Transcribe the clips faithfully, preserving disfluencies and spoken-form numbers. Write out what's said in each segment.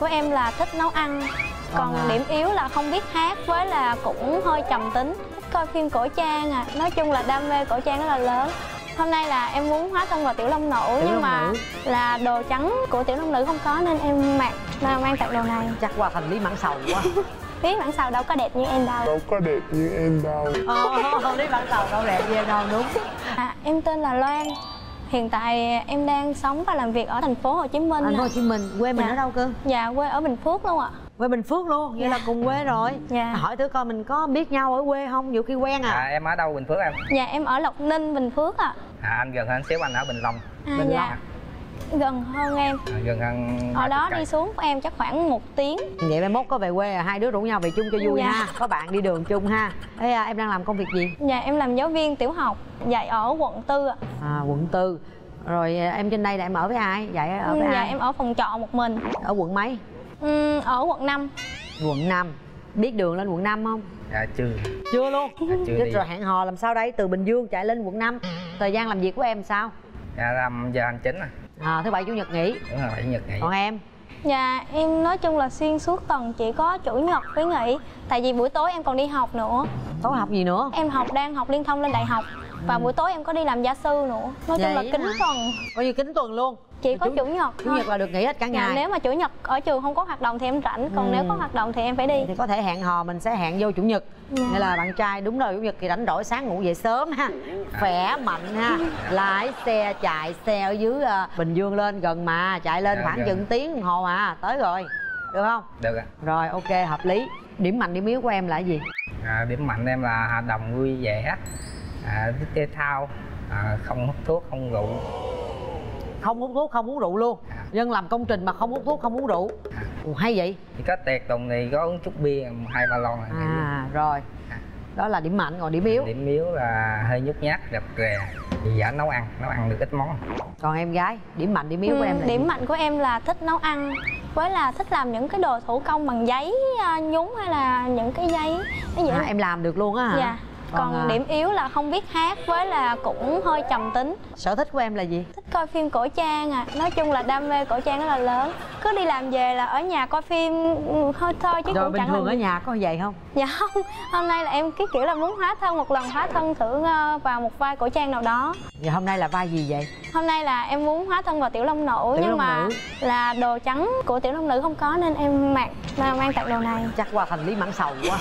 Của em là thích nấu ăn. Còn à. điểm yếu là không biết hát với là cũng hơi trầm tính. Coi phim cổ trang à. Nói chung là đam mê cổ trang rất là lớn. Hôm nay là em muốn hóa thân vào Tiểu Long Nữ. Tiểu nhưng mà nữ. là đồ trắng của Tiểu Long Nữ không có nên em mặc mang tặng đồ này. Chắc qua thành Lý Mạc Sầu quá. Lý Mạc Sầu đâu có đẹp như em đâu. Đâu có đẹp như em đâu. Ờ, Lý Mạc Sầu đâu đẹp như em đâu, đúng. À, em tên là Loan. Hiện tại em đang sống và làm việc ở thành phố Hồ Chí Minh. Thành phố Hồ Chí Minh, quê mình dạ. ở đâu cơ? Dạ, quê ở Bình Phước luôn ạ. À. Quê Bình Phước luôn, vậy dạ. là cùng quê rồi. Dạ. Hỏi thử coi mình có biết nhau ở quê không, nhiều khi quen à. À em ở đâu Bình Phước em? Dạ em ở Lộc Ninh, Bình Phước ạ. À. À anh gần hơn xíu, anh ở Bình Long. À, Bình dạ. Long à? Gần hơn em. À, gần hơn. Ở đó đi xuống của em chắc khoảng một tiếng. Vậy mai mốt có về quê à, hai đứa rủ nhau về chung cho vui dạ. ha. Có bạn đi đường chung ha. Ê, à, em đang làm công việc gì? Dạ em làm giáo viên tiểu học, dạy ở quận tư ạ. À, quận tư. Rồi em trên đây là em ở với ai? Dạy ở với dạ, ai? Em ở phòng trọ một mình. Ở quận mấy? Ừ, ở quận năm. Quận năm. Biết đường lên quận năm không? Dạ chưa. Chưa luôn? Dạ, chưa. Thế rồi hẹn hò làm sao đây? Từ Bình Dương chạy lên quận năm. Thời gian làm việc của em sao? Dạ làm giờ hành chính à. À, thứ bảy chủ nhật nghỉ. Đúng rồi, bảy chủ nhật nghỉ. Còn em? Dạ em nói chung là xuyên suốt tuần chỉ có chủ nhật với nghỉ. Tại vì buổi tối em còn đi học nữa. Tối học gì nữa? Em học đang học liên thông lên đại học. Và buổi tối em có đi làm gia sư nữa. Nói chung là kín tuần. Coi như kín tuần luôn. Chỉ có chủ nhật thôi. Chủ nhật là được nghỉ hết cả ngày. Nếu mà chủ nhật ở trường không có hoạt động thì em rảnh. Còn nếu có hoạt động thì em phải đi. Thì có thể hẹn hò mình sẽ hẹn vô chủ nhật. Nghĩa là bạn trai đúng rồi, chủ nhật thì rảnh rỗi sáng ngủ về sớm ha. Khỏe mạnh ha. Lái xe chạy xe ở dưới Bình Dương lên gần mà. Chạy lên khoảng chừng tiếng đồng hồ à. Tới rồi. Được không? Được ạ. Rồi ok hợp lý. Điểm mạnh điểm yếu của em là gì? Điểm mạnh em là hoạt động vui vẻ. À, thích thể thao, à, không hút thuốc, không rượu. Không hút thuốc, không uống rượu luôn à. Dân làm công trình mà không hút thuốc, không uống rượu à. Ủa, hay vậy? Thì có tiệc tuần thì có uống chút bia, hai ba lon. À rồi à. Đó là điểm mạnh, còn điểm yếu? Điểm yếu là hơi nhút nhát, rập rè. Dạ nấu ăn, nấu ăn được ít món. Còn em gái, điểm mạnh, điểm yếu ừ, của em là Điểm gì? mạnh của em là thích nấu ăn. Với là thích làm những cái đồ thủ công bằng giấy nhúng hay là những cái giấy cái gì à, em làm được luôn á hả? Dạ. Còn à. điểm yếu là không biết hát với là cũng hơi trầm tính. Sở thích của em là gì? Thích coi phim cổ trang à. Nói chung là đam mê cổ trang rất là lớn. Cứ đi làm về là ở nhà coi phim thôi thôi chứ. Rồi cũng bình chẳng thường làm... ở nhà có vậy không? Dạ không. Hôm nay là em cái kiểu là muốn hóa thân một lần, hóa thân thử vào một vai cổ trang nào đó. Vậy hôm nay là vai gì vậy? Hôm nay là em muốn hóa thân vào Tiểu Long Nữ. Tiểu nhưng Long mà nữ. là đồ trắng của Tiểu Long Nữ không có nên em mặc mang tặng đồ này. Chắc qua thành Lý Mạc Sầu quá.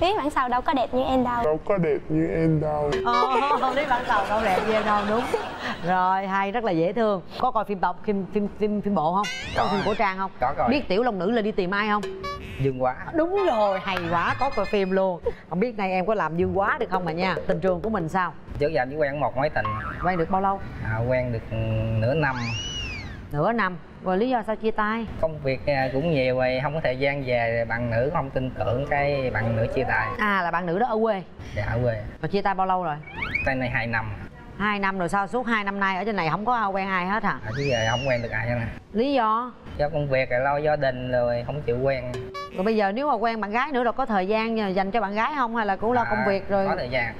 Lý Mạc Sầu đâu có đẹp như em đâu. Đâu có đẹp như em đâu. Ồ, Lý Mạc Sầu đâu đẹp như em đâu, đúng. Rồi, hay, rất là dễ thương. Có coi phim bộ, phim, phim, phim, phim bộ không? Có phim cổ trang không? Có rồi. Biết Tiểu Long Nữ là đi tìm ai không? Dương Quá. Đúng rồi, hay quá, có coi phim luôn. Không biết nay em có làm Dương Quá được không mà nha. Tình trường của mình sao? Trước giờ chỉ quen một mối tình. Quen được bao lâu? À, quen được nửa năm. Nửa năm. Rồi lý do sao chia tay? Công việc cũng nhiều rồi, không có thời gian về. Bạn nữ không tin tưởng cái bạn nữ chia tay. À là bạn nữ đó ở quê? Dạ ở quê. Rồi chia tay bao lâu rồi? Tay này hai năm. Hai năm rồi sao suốt hai năm nay ở trên này không có quen ai hết hả? À, chứ giờ không quen được ai hết nè. Lý do? Do công việc rồi lo gia đình rồi không chịu quen. Rồi bây giờ nếu mà quen bạn gái nữa rồi có thời gian dành cho bạn gái không? Hay là cũng lo à, công việc rồi? Có thời gian.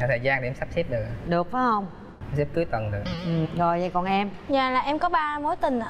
Có thời gian để em sắp xếp được. Được phải không? Xếp cưới tuần được. Ừ, rồi vậy còn em? Dạ là em có ba mối tình ạ.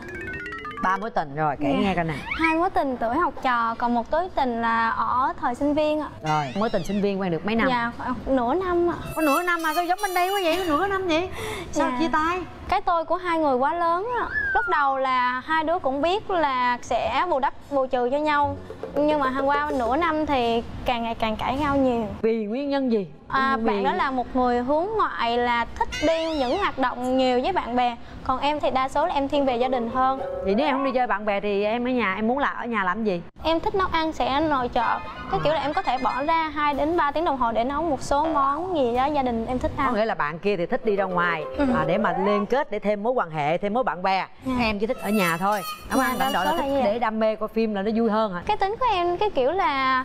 Ba mối tình rồi kể dạ. nghe coi nè. Hai mối tình tuổi học trò, còn một mối tình là ở thời sinh viên ạ. Rồi mối tình sinh viên quen được mấy năm? Dạ nửa năm ạ. Có nửa năm mà sao giống bên đây quá vậy? Nửa năm vậy sao dạ. chia tay? Cái tôi của hai người quá lớn ạ. Lúc đầu là hai đứa cũng biết là sẽ bù đắp bù trừ cho nhau, nhưng mà qua nửa năm thì càng ngày càng cãi nhau nhiều. Vì nguyên nhân gì? À, vì... bạn đó là một người hướng ngoại, là thích đi những hoạt động nhiều với bạn bè, còn em thì đa số là em thiên về gia đình hơn. Vậy nếu em không đi chơi bạn bè thì em ở nhà em muốn là ở nhà làm gì? Em thích nấu ăn sẽ nội trợ, cái kiểu là em có thể bỏ ra hai đến ba tiếng đồng hồ để nấu một số món gì đó gia đình em thích ăn. Có nghĩa là bạn kia thì thích đi ra ngoài ừ. à, để mà liên kết, để thêm mối quan hệ, thêm mối bạn bè. Yeah. Em chỉ thích ở nhà thôi. Đúng không? Bạn đó là thích để đam mê coi phim là nó vui hơn hả? Cái tính của em cái kiểu là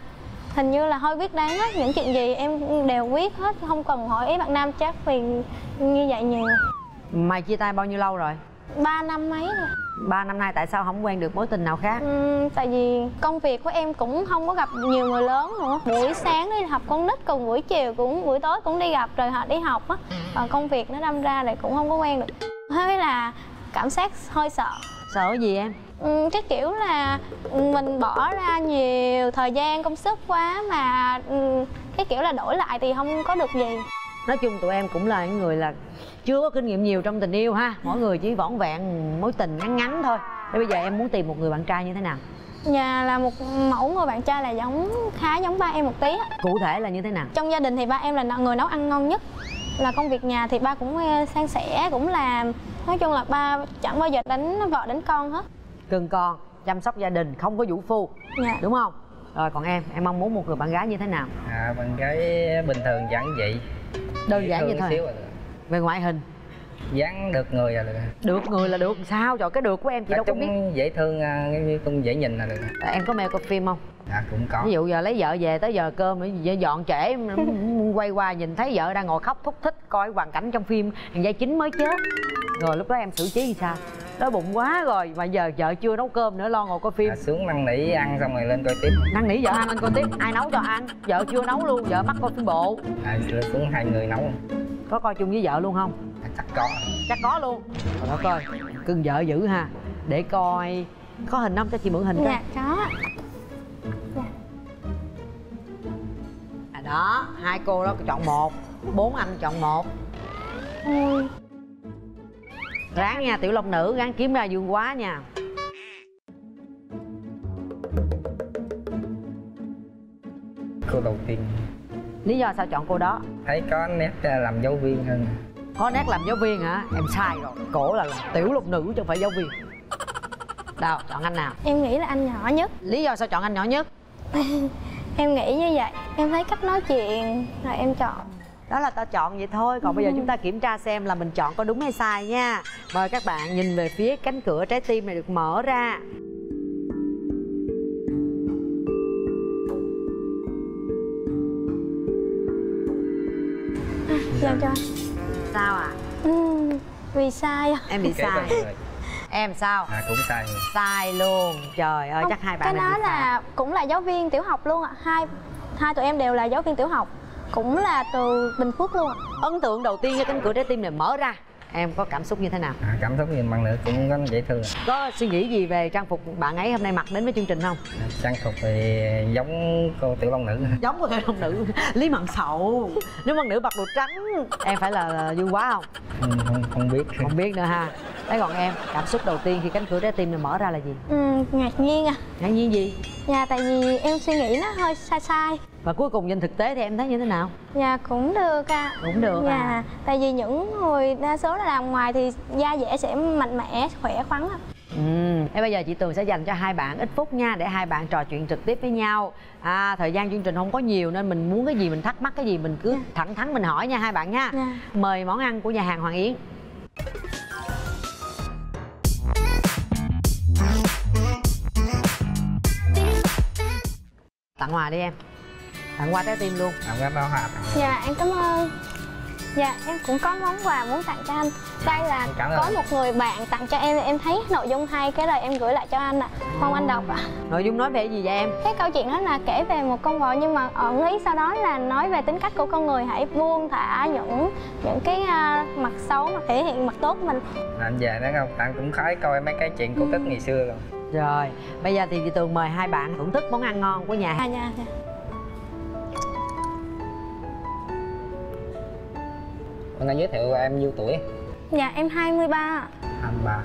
hình như là hơi quyết đoán hết, những chuyện gì em đều quyết hết, không cần hỏi ý bạn nam, chắc phiền như vậy nhiều. Mày chia tay bao nhiêu lâu rồi? Ba năm mấy rồi. Ba năm nay tại sao không quen được mối tình nào khác? Ừ, tại vì công việc của em cũng không có gặp nhiều người lớn nữa. Buổi sáng đi học con nít, còn buổi chiều cũng buổi tối cũng đi gặp rồi họ đi học á. Và công việc nó đâm ra lại cũng không có quen được. Thế là cảm giác hơi sợ. Sợ gì em? Ừ, cái kiểu là mình bỏ ra nhiều thời gian công sức quá mà cái kiểu là đổi lại thì không có được gì. Nói chung tụi em cũng là những người là chưa có kinh nghiệm nhiều trong tình yêu ha, mỗi người chỉ vỏn vẹn mối tình ngắn ngắn thôi. Thế bây giờ em muốn tìm một người bạn trai như thế nào? Nhà là một mẫu người bạn trai là giống khá giống ba em một tí. Cụ thể là như thế nào? Trong gia đình thì ba em là người nấu ăn ngon nhất, là công việc nhà thì ba cũng san sẻ, cũng làm. Nói chung là ba chẳng bao giờ đánh vợ đánh con hết, cưng con, chăm sóc gia đình, không có vũ phu. Dạ. Đúng không? Rồi còn em, em mong muốn một người bạn gái như thế nào? À, bạn gái bình thường giản dị, đơn giản vậy thôi. Về ngoại hình dáng được người là được. Được người là được sao? Trời, cái được của em chị đâu có biết. Dễ thương, cũng dễ nhìn là được. Em có mèo coi phim không? À, cũng có. Ví dụ giờ lấy vợ về tới giờ cơm dọn trễ quay qua nhìn thấy vợ đang ngồi khóc thúc thích coi hoàn cảnh trong phim thằng vai chính mới chết. Rồi lúc đó em xử trí như sao? Đói bụng quá rồi mà giờ vợ chưa nấu cơm nữa, lo ngồi coi phim. À, xuống năn nỉ ăn xong rồi lên coi tiếp. Năn nỉ vợ ăn lên coi tiếp, ai nấu cho ăn? Vợ chưa nấu luôn, vợ mắc coi phim bộ. À, xuống hai người nấu. Có coi chung với vợ luôn không? À, chắc có. Chắc có luôn. Rồi đó coi, cưng vợ dữ ha. Để coi có hình không, cho chị mượn hình coi. Dạ có. Dạ. À đó, hai cô đó chọn một, bốn anh chọn một. Ừ. Ráng nha Tiểu Long Nữ, ráng kiếm ra Dương Quá nha. Cô đầu tiên. Lý do sao chọn cô đó? Thấy có nét làm giáo viên hơn. Có nét làm giáo viên hả? Em sai rồi. Cổ là, là Tiểu Long Nữ chứ không phải giáo viên. Đâu, chọn anh nào? Em nghĩ là anh nhỏ nhất. Lý do sao chọn anh nhỏ nhất? Em nghĩ như vậy. Em thấy cách nói chuyện rồi em chọn. Đó là tao chọn vậy thôi. Còn ừ. bây giờ chúng ta kiểm tra xem là mình chọn có đúng hay sai nha. Mời các bạn nhìn về phía cánh cửa trái tim này được mở ra. À, dạ cho. Sao ạ? À? Ừ, vì sai. Em bị okay, sai. Em sao? À, cũng sai. Sai luôn. Trời ơi, không, chắc hai bạn cái này đó là sai. Cũng là giáo viên tiểu học luôn ạ. Hai, hai tụi em đều là giáo viên tiểu học, cũng là từ Bình Phước luôn. Ấn tượng đầu tiên cho cánh cửa trái tim này mở ra, em có cảm xúc như thế nào? À, cảm xúc nhìn bạn nữ cũng rất dễ thương. Có suy nghĩ gì về trang phục bạn ấy hôm nay mặc đến với chương trình không? À, trang phục thì giống cô Tiểu Long Nữ. Giống cô Tiểu Long Nữ. Lý Mạc Sầu. Nếu bạn nữ mặc đồ trắng em phải là Dương Quá không? Ừ, không, không biết. Không biết nữa ha. Thế còn em, cảm xúc đầu tiên khi cánh cửa trái tim này mở ra là gì? Ừ, ngạc nhiên à. Ngạc nhiên gì? Dạ tại vì em suy nghĩ nó hơi sai sai. Và cuối cùng nhìn thực tế thì em thấy như thế nào? Dạ cũng được à. Cũng được dạ, à. Tại vì những người đa số là làm ngoài thì da dẻ sẽ mạnh mẽ, khỏe khoắn à. Ừ. Thế bây giờ chị Tường sẽ dành cho hai bạn ít phút nha, để hai bạn trò chuyện trực tiếp với nhau. À, thời gian chương trình không có nhiều nên mình muốn cái gì, mình thắc mắc cái gì mình cứ dạ. thẳng thắn mình hỏi nha hai bạn nha. Dạ. Mời món ăn của nhà hàng Hoàng Yến. Tặng quà đi em. Tặng quà trái tim luôn. Tặng quà bao hạt. Dạ em cảm ơn. Dạ em cũng có món quà muốn tặng cho anh. Đây là có một người bạn tặng cho em, em thấy nội dung hay cái lời em gửi lại cho anh ạ. À. Mong anh đọc ạ. À. Nội dung nói về gì vậy em? Cái câu chuyện đó là kể về một con bò nhưng mà ẩn ý sau đó là nói về tính cách của con người, hãy buông thả những những cái uh, mặt xấu mà thể hiện mặt tốt mình. Anh về đó không? Tặng cũng khói coi mấy cái chuyện cổ tích ngày xưa rồi. Rồi, bây giờ thì chị Tường mời hai bạn thưởng thức món ăn ngon của nhà. À, nha, nha. Anh đã giới thiệu em nhiêu tuổi? Dạ, em hai mươi ba. hai mươi ba.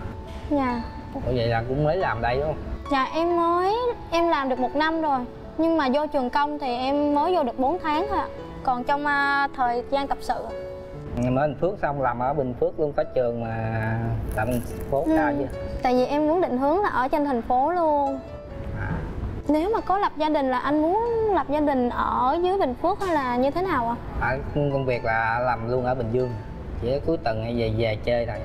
Dạ. Ủa vậy là cũng mới làm đây đúng không? Dạ, em mới, em làm được một năm rồi. Nhưng mà vô trường công thì em mới vô được bốn tháng thôi ạ. Còn trong uh, thời gian tập sự. Em ở Bình Phước xong làm ở Bình Phước luôn, có trường mà làm phố sao ừ. chứ? Tại vì em muốn định hướng là ở trên thành phố luôn. À. Nếu mà có lập gia đình là anh muốn lập gia đình ở dưới Bình Phước hay là như thế nào ạ? À? À, công việc là làm luôn ở Bình Dương, chỉ cuối tuần hay về về chơi thôi.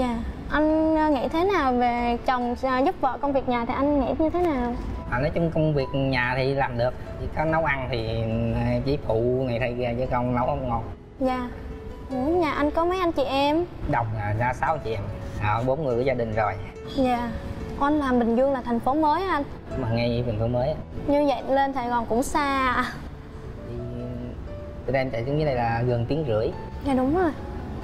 Dạ. Anh nghĩ thế nào về chồng giúp vợ công việc nhà thì anh nghĩ như thế nào? À, nói chung công việc nhà thì làm được, chỉ có nấu ăn thì chỉ phụ ngày thay ra chứ không nấu không ngon. Dạ. Ủa, nhà anh có mấy anh chị em? Đồng là ra sáu chị em, bốn người của gia đình rồi. Dạ. Yeah. Anh làm Bình Dương là thành phố mới anh? Mà nghe vậy Bình Phước mới. Như vậy lên Sài Gòn cũng xa. Thì em chạy xuống dưới này là gần tiếng rưỡi. Dạ đúng rồi.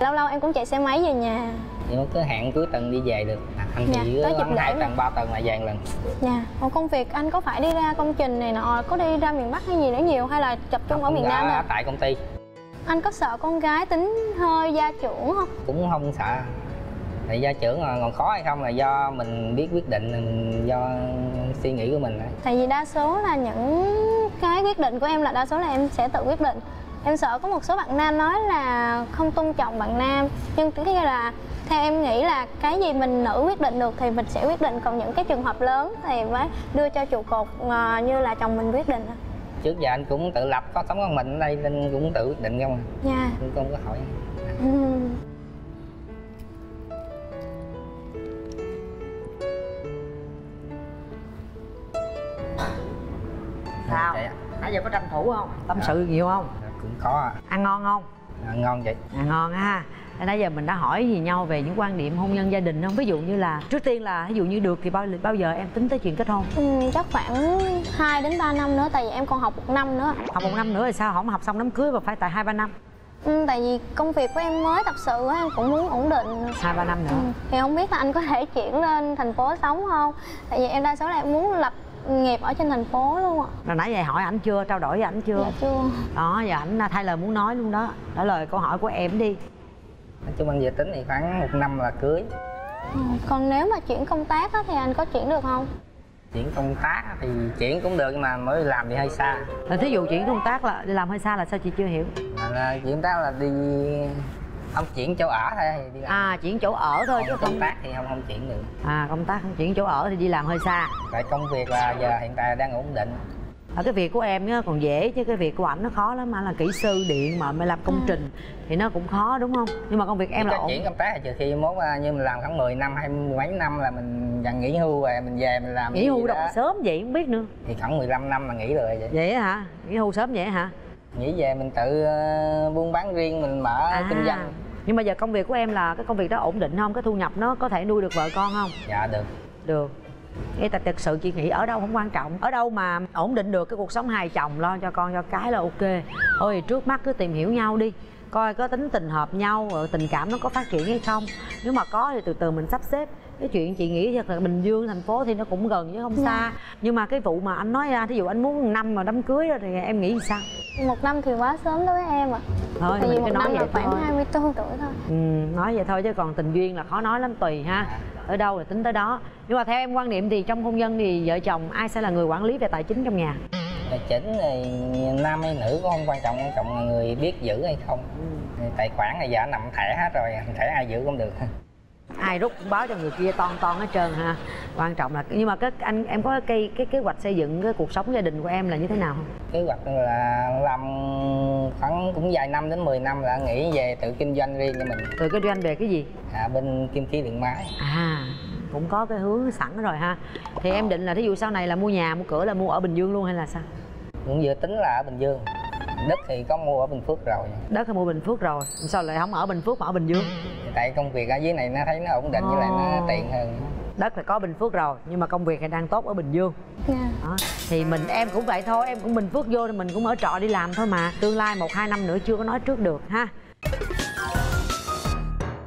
Lâu lâu em cũng chạy xe máy về nhà. nhưng mà cứ hẹn cuối tuần đi về được. À, anh dạ, chỉ có hai tuần ba tuần là về một lần. Dạ. Còn công việc anh có phải đi ra công trình này nọ, có đi ra miền Bắc hay gì nữa nhiều hay là tập trung ở miền Nam thôi? Tại công ty. Anh có sợ con gái tính hơi gia trưởng không? Cũng không sợ. Tại gia trưởng là còn khó hay không là do mình biết quyết định, là mình do suy nghĩ của mình. Tại vì đa số là những cái quyết định của em là đa số là em sẽ tự quyết định. Em sợ có một số bạn nam nói là không tôn trọng bạn nam, nhưng cái là theo em nghĩ là cái gì mình nữ quyết định được thì mình sẽ quyết định, còn những cái trường hợp lớn thì mới đưa cho trụ cột như là chồng mình quyết định. Trước giờ anh cũng tự lập, có sống con mình ở đây nên cũng tự quyết định không. Dạ. Cũng không có hỏi. Ừ. Sao? Nãy giờ có tranh thủ không? Tâm sự nhiều không? Cũng có. Ăn ngon không? À, ngon vậy. À, ngon ha. Nãy giờ mình đã hỏi gì nhau về những quan điểm hôn nhân gia đình không? Ví dụ như là trước tiên là ví dụ như được thì bao bao giờ em tính tới chuyện kết hôn? Ừ, chắc khoảng hai đến ba năm nữa, tại vì em còn học một năm nữa. Học một năm nữa thì sao không học xong đám cưới mà phải tại hai ba năm? Ừ, tại vì công việc của em mới tập sự á, em cũng muốn ổn định hai ba năm nữa. Ừ, thì không biết là anh có thể chuyển lên thành phố sống không? Tại vì em đa số là em muốn lập nghiệp ở trên thành phố luôn ạ. Rồi nãy giờ hỏi ảnh chưa, trao đổi với ảnh chưa? Dạ chưa. Đó, giờ ảnh thay lời muốn nói luôn đó. Trả lời câu hỏi của em đi. Nói chung anh dự tính thì khoảng một năm là cưới. Ừ, còn nếu mà chuyển công tác á, thì anh có chuyển được không? Chuyển công tác thì chuyển cũng được nhưng mà mới làm thì hơi xa. Là thí dụ chuyển công tác là đi làm hơi xa là sao chị chưa hiểu? À, là chuyển công tác là đi không chuyển chỗ ở thôi đi làm. À, chuyển chỗ ở thôi chứ công tác thì không không chuyển được. À, công tác không chuyển chỗ ở thì đi làm hơi xa. Tại công việc là giờ hiện tại đang ổn định. Ở cái việc của em á còn dễ chứ cái việc của ảnh nó khó lắm, mà là kỹ sư điện mà mới làm công trình thì nó cũng khó đúng không? Nhưng mà công việc em là ổn. Chuyển công tác là trừ khi mốt như mình làm khoảng mười năm hay mười mấy năm là mình dần nghỉ hưu rồi, mình về mình làm. Nghỉ hưu đâu sớm vậy không biết nữa. Thì khoảng mười lăm năm là nghỉ rồi vậy. Vậy hả? Nghỉ hưu sớm vậy hả? Nghỉ về mình tự buôn bán riêng, mình mở à, kinh doanh. Nhưng mà giờ công việc của em là cái công việc đó ổn định không? Cái thu nhập nó có thể nuôi được vợ con không? Dạ được. Được. Nghe ta thật sự chị nghĩ ở đâu không quan trọng, ở đâu mà ổn định được cái cuộc sống hai chồng lo cho con cho cái là ok. Ôi trước mắt cứ tìm hiểu nhau đi, coi có tính tình hợp nhau, tình cảm nó có phát triển hay không. Nếu mà có thì từ từ mình sắp xếp. Cái chuyện chị nghĩ thật là Bình Dương thành phố thì nó cũng gần chứ không xa. Yeah. Nhưng mà cái vụ mà anh nói ra, thí dụ anh muốn một năm mà đám cưới rồi thì em nghĩ sao? Một năm thì quá sớm đối với em ạ. Thôi thì mình cứ nói vậy thôi. Khoảng hai mươi tư tuổi thôi. Ừ, nói vậy thôi chứ còn tình duyên là khó nói lắm, tùy ha. Ở đâu là tính tới đó. Nhưng mà theo em quan niệm thì trong hôn nhân thì vợ chồng ai sẽ là người quản lý về tài chính trong nhà? Tài chính thì nam hay nữ cũng không quan trọng, quan trọng là người biết giữ hay không. Ừ. Tài khoản là giả nằm thẻ hết rồi, thẻ ai giữ cũng được. Ai rút cũng báo cho người kia ton ton hết trơn ha. Quan trọng là nhưng mà cái anh em có cái cái kế hoạch xây dựng cái cuộc sống gia đình của em là như thế nào không? Kế hoạch là làm khoảng cũng vài năm đến mười năm là nghĩ về tự kinh doanh riêng cho mình. Tự kinh doanh về cái gì? À, bên kim khí điện máy. À, cũng có cái hướng sẵn rồi ha. Thì em định là thí dụ sau này là mua nhà mua cửa là mua ở Bình Dương luôn hay là sao? Cũng dự tính là ở Bình Dương. Đất thì có mua ở Bình Phước rồi. Đất thì mua Bình Phước rồi, sao lại không ở Bình Phước mà ở Bình Dương? Tại công việc ở dưới này nó thấy nó ổn định, oh, với lại nó tiện hơn. Đất là có Bình Phước rồi nhưng mà công việc thì đang tốt ở Bình Dương. Yeah. Đó. Thì mình em cũng vậy thôi, em cũng Bình Phước vô thì mình cũng ở trọ đi làm thôi mà. Tương lai một hai năm nữa chưa có nói trước được ha.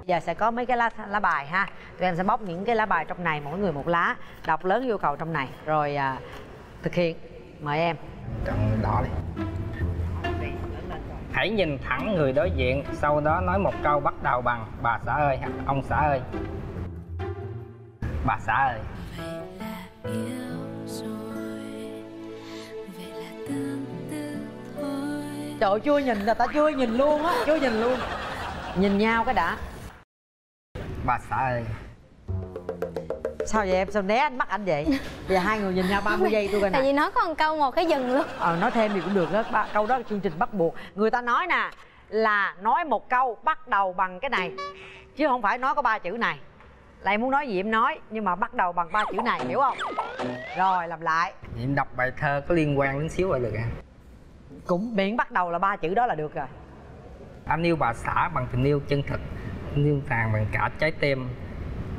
Giờ sẽ có mấy cái lá, lá bài ha. Tụi em sẽ bóc những cái lá bài trong này, mỗi người một lá, đọc lớn yêu cầu trong này rồi à, thực hiện. Mời em. Trong đỏ đi. Hãy nhìn thẳng người đối diện, sau đó nói một câu bắt đầu bằng bà xã ơi hoặc ông xã ơi. Bà xã ơi. Trời ơi, chưa nhìn là ta chưa nhìn luôn á, chưa nhìn luôn. Nhìn nhau cái đã. Bà xã ơi. Sao vậy em, sao né ánh mắt anh vậy? Giờ hai người nhìn nhau ba mươi giây tôi coi nè. Tại vì nói còn câu một cái dừng luôn. Ờ, nói thêm thì cũng được đó, câu đó là chương trình bắt buộc. Người ta nói nè là nói một câu bắt đầu bằng cái này, chứ không phải nói có ba chữ này. Là em muốn nói gì em nói, nhưng mà bắt đầu bằng ba chữ này, hiểu không? Rồi, làm lại. Em đọc bài thơ có liên quan đến xíu rồi được à? Cũng miễn bắt đầu là ba chữ đó là được rồi. Anh yêu bà xã bằng tình yêu chân thật, tình yêu tàn bằng cả trái tim.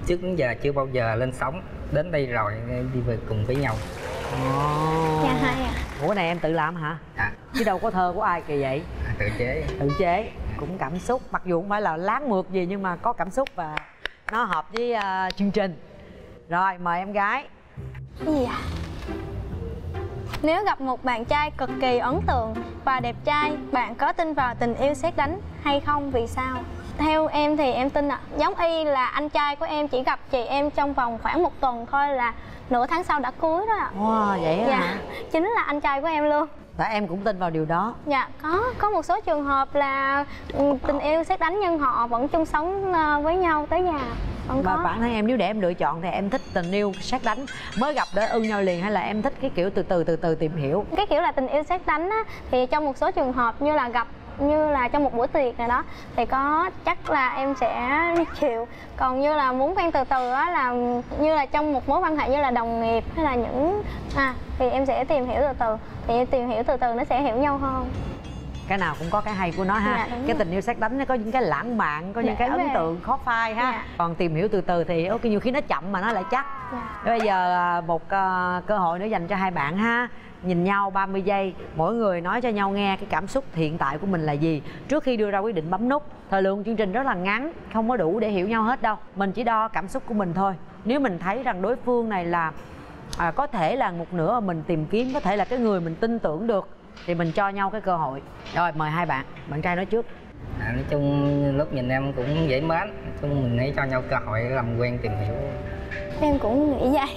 Trước đến giờ chưa bao giờ lên sóng, đến đây rồi đi về cùng với nhau. Oh. Dạ hay à. Ủa này em tự làm hả? À. Chứ đâu có thơ của ai kì vậy? À, tự chế. Tự chế, cũng cảm xúc, mặc dù không phải là láng mượt gì nhưng mà có cảm xúc và nó hợp với uh, chương trình. Rồi mời em gái. Cái gì ạ? Nếu gặp một bạn trai cực kỳ ấn tượng và đẹp trai, bạn có tin vào tình yêu sét đánh hay không, vì sao? Theo em thì em tin ạ. À, giống y là anh trai của em chỉ gặp chị em trong vòng khoảng một tuần thôi là nửa tháng sau đã cưới đó ạ. À. Wow, vậy dạ, hả? Chính là anh trai của em luôn. Tại em cũng tin vào điều đó. Dạ, có có một số trường hợp là tình yêu sét đánh nhưng họ vẫn chung sống với nhau tới già. Và bản thân em, nếu để em lựa chọn thì em thích tình yêu sét đánh mới gặp để ưng nhau liền, hay là em thích cái kiểu từ từ từ từ tìm hiểu? Cái kiểu là tình yêu sét đánh á, thì trong một số trường hợp như là gặp như là trong một buổi tiệc nào đó thì có chắc là em sẽ chịu, còn như là muốn quen từ từ á là như là trong một mối quan hệ như là đồng nghiệp hay là những à thì em sẽ tìm hiểu từ từ, thì tìm hiểu từ từ nó sẽ hiểu nhau hơn. Cái nào cũng có cái hay của nó ha. Dạ, cái tình yêu sét đánh nó có những cái lãng mạn, có những dạ, cái ấn rồi. tượng khó phai ha. Dạ. Còn tìm hiểu từ từ thì ok, nhiều khi nó chậm mà nó lại chắc. Dạ. Bây giờ một uh, cơ hội nữa dành cho hai bạn ha. Nhìn nhau ba mươi giây, mỗi người nói cho nhau nghe cái cảm xúc hiện tại của mình là gì trước khi đưa ra quyết định bấm nút. Thời lượng chương trình rất là ngắn, không có đủ để hiểu nhau hết đâu. Mình chỉ đo cảm xúc của mình thôi. Nếu mình thấy rằng đối phương này là à, có thể là một nửa mà mình tìm kiếm, có thể là cái người mình tin tưởng được, thì mình cho nhau cái cơ hội. Rồi mời hai bạn, bạn trai nói trước. À, nói chung lúc nhìn em cũng dễ mến, nói chung mình hãy cho nhau cơ hội làm quen tìm hiểu. Em cũng nghĩ vậy.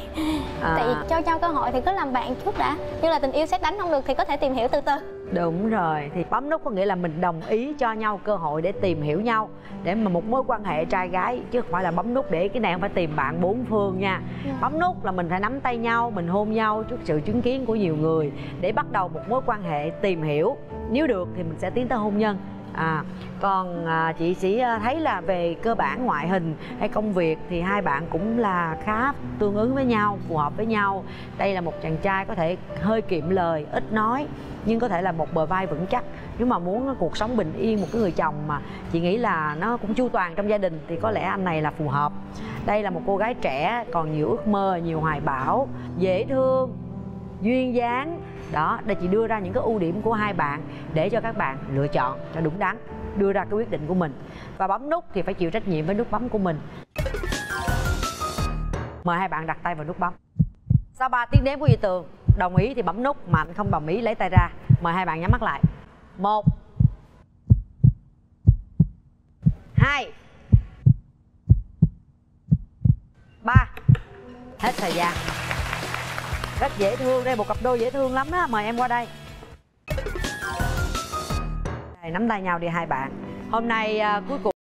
À, tại vì cho nhau cơ hội thì cứ làm bạn trước đã. Như là tình yêu sét đánh không được thì có thể tìm hiểu từ từ. Đúng rồi, thì bấm nút có nghĩa là mình đồng ý cho nhau cơ hội để tìm hiểu nhau, để mà một mối quan hệ trai gái, chứ không phải là bấm nút để cái này không phải tìm bạn bốn phương nha. Yeah. Bấm nút là mình phải nắm tay nhau, mình hôn nhau trước sự chứng kiến của nhiều người để bắt đầu một mối quan hệ tìm hiểu. Nếu được thì mình sẽ tiến tới hôn nhân. À, còn à, chị chỉ thấy là về cơ bản ngoại hình hay công việc thì hai bạn cũng là khá tương ứng với nhau, phù hợp với nhau. Đây là một chàng trai có thể hơi kiệm lời, ít nói, nhưng có thể là một bờ vai vững chắc. Nếu mà muốn cuộc sống bình yên, một cái người chồng mà chị nghĩ là nó cũng chu toàn trong gia đình thì có lẽ anh này là phù hợp. Đây là một cô gái trẻ, còn nhiều ước mơ, nhiều hoài bão, dễ thương, duyên dáng. Đó, để chị đưa ra những cái ưu điểm của hai bạn để cho các bạn lựa chọn cho đúng đắn, đưa ra cái quyết định của mình. Và bấm nút thì phải chịu trách nhiệm với nút bấm của mình. Mời hai bạn đặt tay vào nút bấm. Sau ba tiếng đếm của Duy Tường, đồng ý thì bấm nút, mạnh không đồng ý lấy tay ra. Mời hai bạn nhắm mắt lại. Một hai ba. Hết thời gian. Rất dễ thương, đây một cặp đôi dễ thương lắm á, mời em qua đây. Nắm tay nhau đi hai bạn. Hôm nay uh, cuối cùng